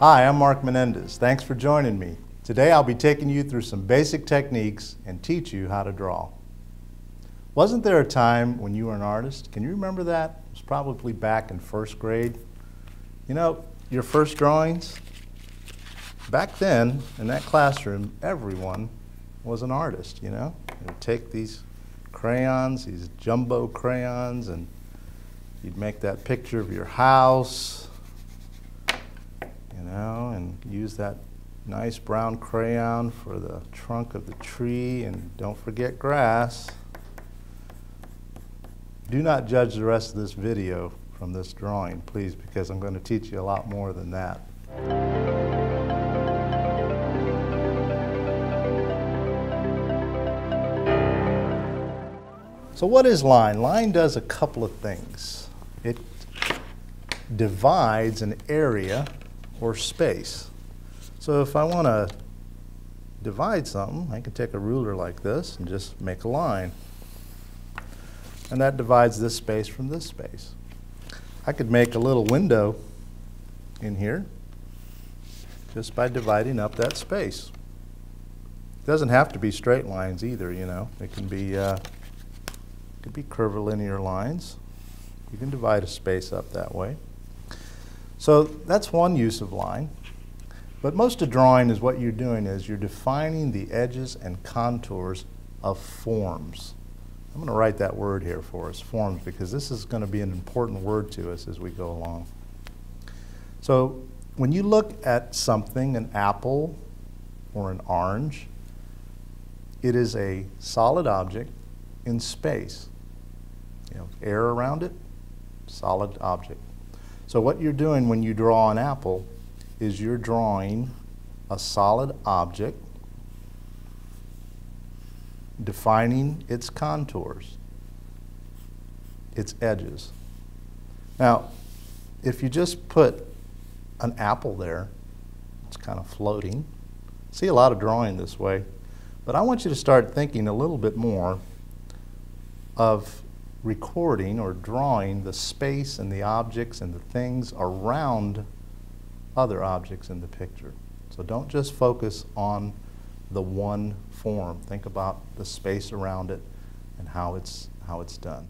Hi, I'm Mark Menendez. Thanks for joining me. Today I'll be taking you through some basic techniques and teach you how to draw. Wasn't there a time when you were an artist? Can you remember that? It was probably back in first grade. You know, your first drawings? Back then, in that classroom, everyone was an artist, you know? You would take these crayons, these jumbo crayons, and you'd make that picture of your house, you know, and use that nice brown crayon for the trunk of the tree, and don't forget grass. Do not judge the rest of this video from this drawing, please, because I'm going to teach you a lot more than that. So what is line? Line does a couple of things. It divides an area or space. So if I want to divide something, I can take a ruler like this and just make a line. And that divides this space from this space. I could make a little window in here just by dividing up that space. It doesn't have to be straight lines either, you know. It can be curvilinear lines. You can divide a space up that way. So that's one use of line. But most of drawing is what you're doing is you're defining the edges and contours of forms. I'm going to write that word here for us, forms, because this is going to be an important word to us as we go along. So when you look at something, an apple or an orange, it is a solid object in space. You know, air around it, solid object. So what you're doing when you draw an apple is you're drawing a solid object, defining its contours, its edges. Now, if you just put an apple there, it's kind of floating. I see a lot of drawing this way, but I want you to start thinking a little bit more of recording or drawing the space and the objects and the things around other objects in the picture. So don't just focus on the one form. Think about the space around it and how it's done.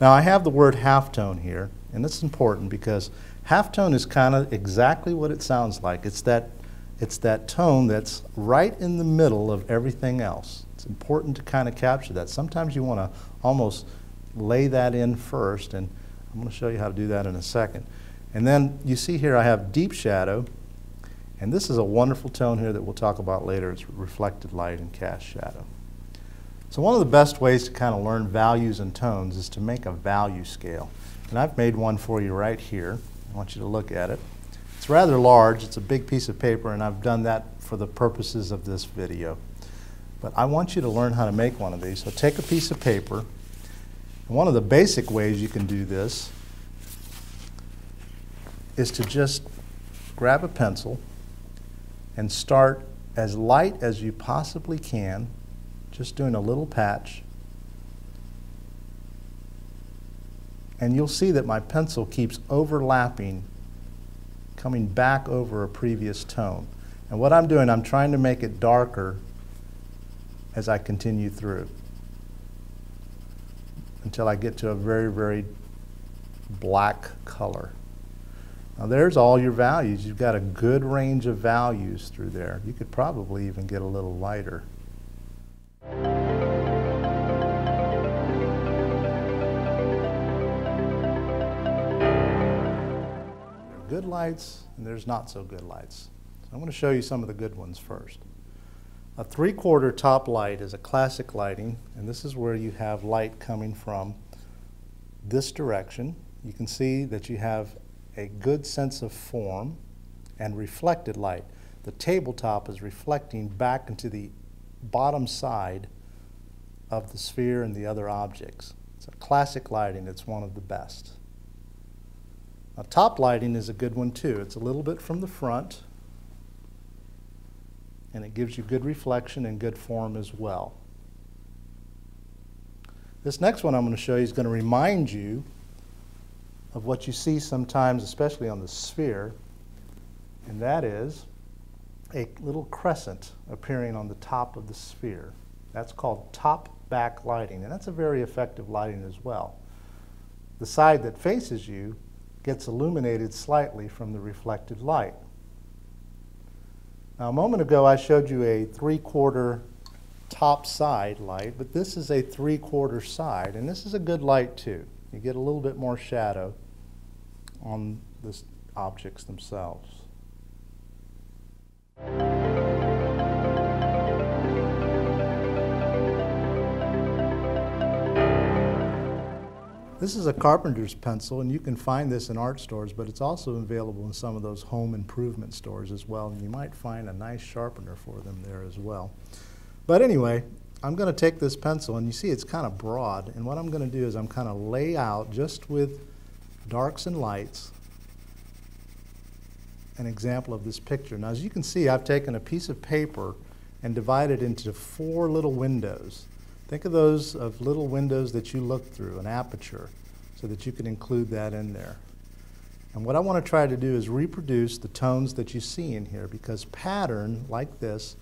Now I have the word halftone here, and it's important because halftone is kind of exactly what it sounds like. It's that tone that's right in the middle of everything else. It's important to kind of capture that. Sometimes you want to almost lay that in first, and I'm going to show you how to do that in a second. And then you see here I have deep shadow, and this is a wonderful tone here that we'll talk about later. It's reflected light and cast shadow. So one of the best ways to kind of learn values and tones is to make a value scale. And I've made one for you right here. I want you to look at it. It's rather large. It's a big piece of paper, and I've done that for the purposes of this video. But I want you to learn how to make one of these. So take a piece of paper. And one of the basic ways you can do this is to just grab a pencil and start as light as you possibly can, just doing a little patch. And you'll see that my pencil keeps overlapping, coming back over a previous tone. And what I'm doing, I'm trying to make it darker as I continue through until I get to a very, very black color. Now there's all your values. You've got a good range of values through there. You could probably even get a little lighter. Good lights, and there's not so good lights. So I'm going to show you some of the good ones first. A 3/4 top light is a classic lighting, and this is where you have light coming from this direction. You can see that you have a good sense of form and reflected light. The tabletop is reflecting back into the bottom side of the sphere and the other objects. It's a classic lighting. It's one of the best. Now, top lighting is a good one too. It's a little bit from the front, and it gives you good reflection and good form as well. This next one I'm going to show you is going to remind you of what you see sometimes, especially on the sphere, and that is a little crescent appearing on the top of the sphere. That's called top back lighting, and that's a very effective lighting as well. The side that faces you gets illuminated slightly from the reflected light. Now, a moment ago I showed you a three-quarter top side light, but this is a three-quarter side, and this is a good light too. You get a little bit more shadow on the objects themselves. This is a carpenter's pencil, and you can find this in art stores, but it's also available in some of those home improvement stores as well, and you might find a nice sharpener for them there as well. But anyway, I'm going to take this pencil, and you see it's kind of broad, and what I'm going to do is I'm kind of lay out, just with darks and lights, an example of this picture. Now, as you can see, I've taken a piece of paper and divided it into four little windows. Think of those of little windows that you look through, an aperture, so that you can include that in there. And what I want to try to do is reproduce the tones that you see in here, because pattern like this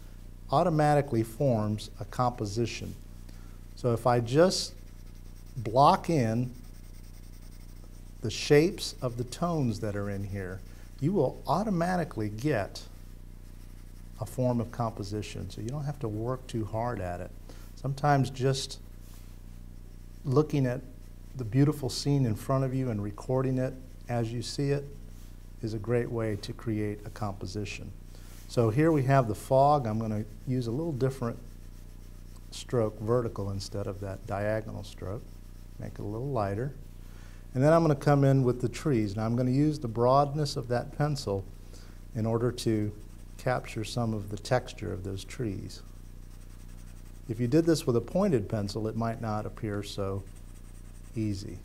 automatically forms a composition. So if I just block in the shapes of the tones that are in here, you will automatically get a form of composition, so you don't have to work too hard at it. Sometimes just looking at the beautiful scene in front of you and recording it as you see it is a great way to create a composition. So here we have the fog. I'm going to use a little different stroke, vertical instead of that diagonal stroke, make it a little lighter. And then I'm going to come in with the trees. Now I'm going to use the broadness of that pencil in order to capture some of the texture of those trees. If you did this with a pointed pencil, it might not appear so easy.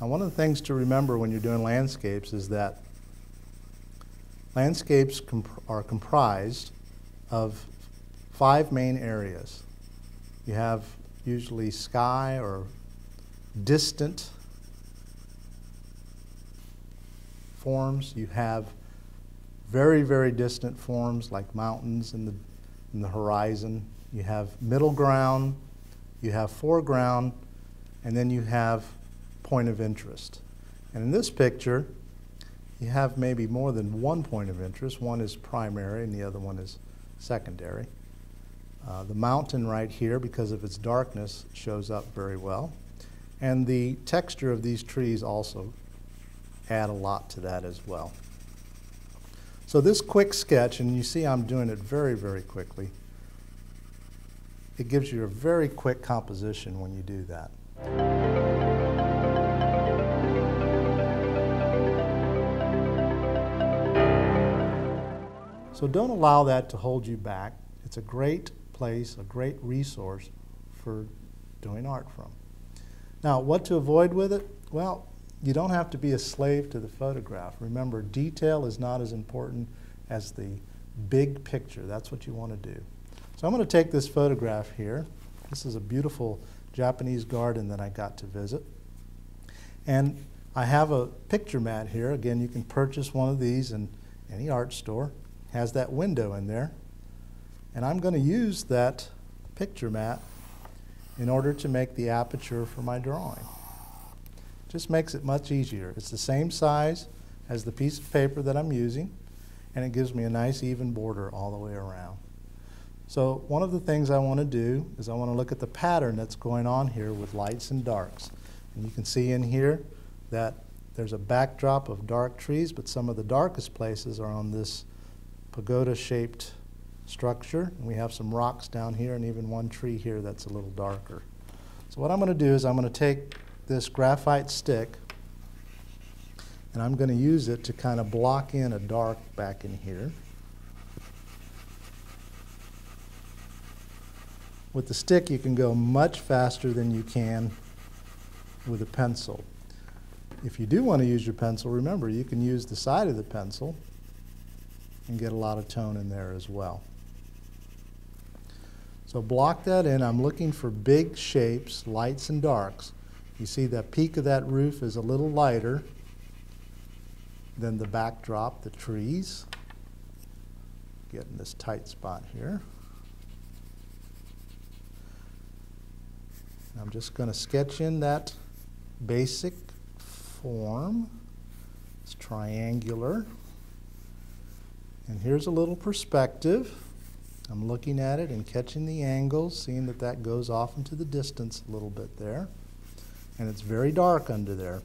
Now, one of the things to remember when you're doing landscapes is that landscapes are comprised of five main areas. You have usually sky or distant forms. You have very, very distant forms like mountains in the horizon. You have middle ground, you have foreground, and then you have point of interest. And in this picture, you have maybe more than one point of interest. One is primary and the other one is secondary. The mountain right here, because of its darkness, shows up very well. And the texture of these trees also add a lot to that as well. So this quick sketch, and you see I'm doing it very, very quickly, it gives you a very quick composition when you do that. So don't allow that to hold you back. It's a great place, a great resource for doing art from. Now, what to avoid with it? Well, you don't have to be a slave to the photograph. Remember, detail is not as important as the big picture. That's what you want to do. So I'm going to take this photograph here. This is a beautiful Japanese garden that I got to visit. And I have a picture mat here. Again, you can purchase one of these in any art store. It has that window in there. And I'm going to use that picture mat in order to make the aperture for my drawing. It just makes it much easier. It's the same size as the piece of paper that I'm using, and it gives me a nice even border all the way around. So one of the things I want to do is I want to look at the pattern that's going on here with lights and darks. And you can see in here that there's a backdrop of dark trees, but some of the darkest places are on this pagoda-shaped structure, and we have some rocks down here and even one tree here that's a little darker. So what I'm going to do is I'm going to take this graphite stick and I'm going to use it to kind of block in a dark back in here. With the stick you can go much faster than you can with a pencil. If you do want to use your pencil, remember you can use the side of the pencil and get a lot of tone in there as well. So block that in. I'm looking for big shapes, lights and darks. You see the peak of that roof is a little lighter than the backdrop, the trees. Get in this tight spot here. I'm just going to sketch in that basic form. It's triangular. And here's a little perspective. I'm looking at it and catching the angles, seeing that that goes off into the distance a little bit there. And it's very dark under there.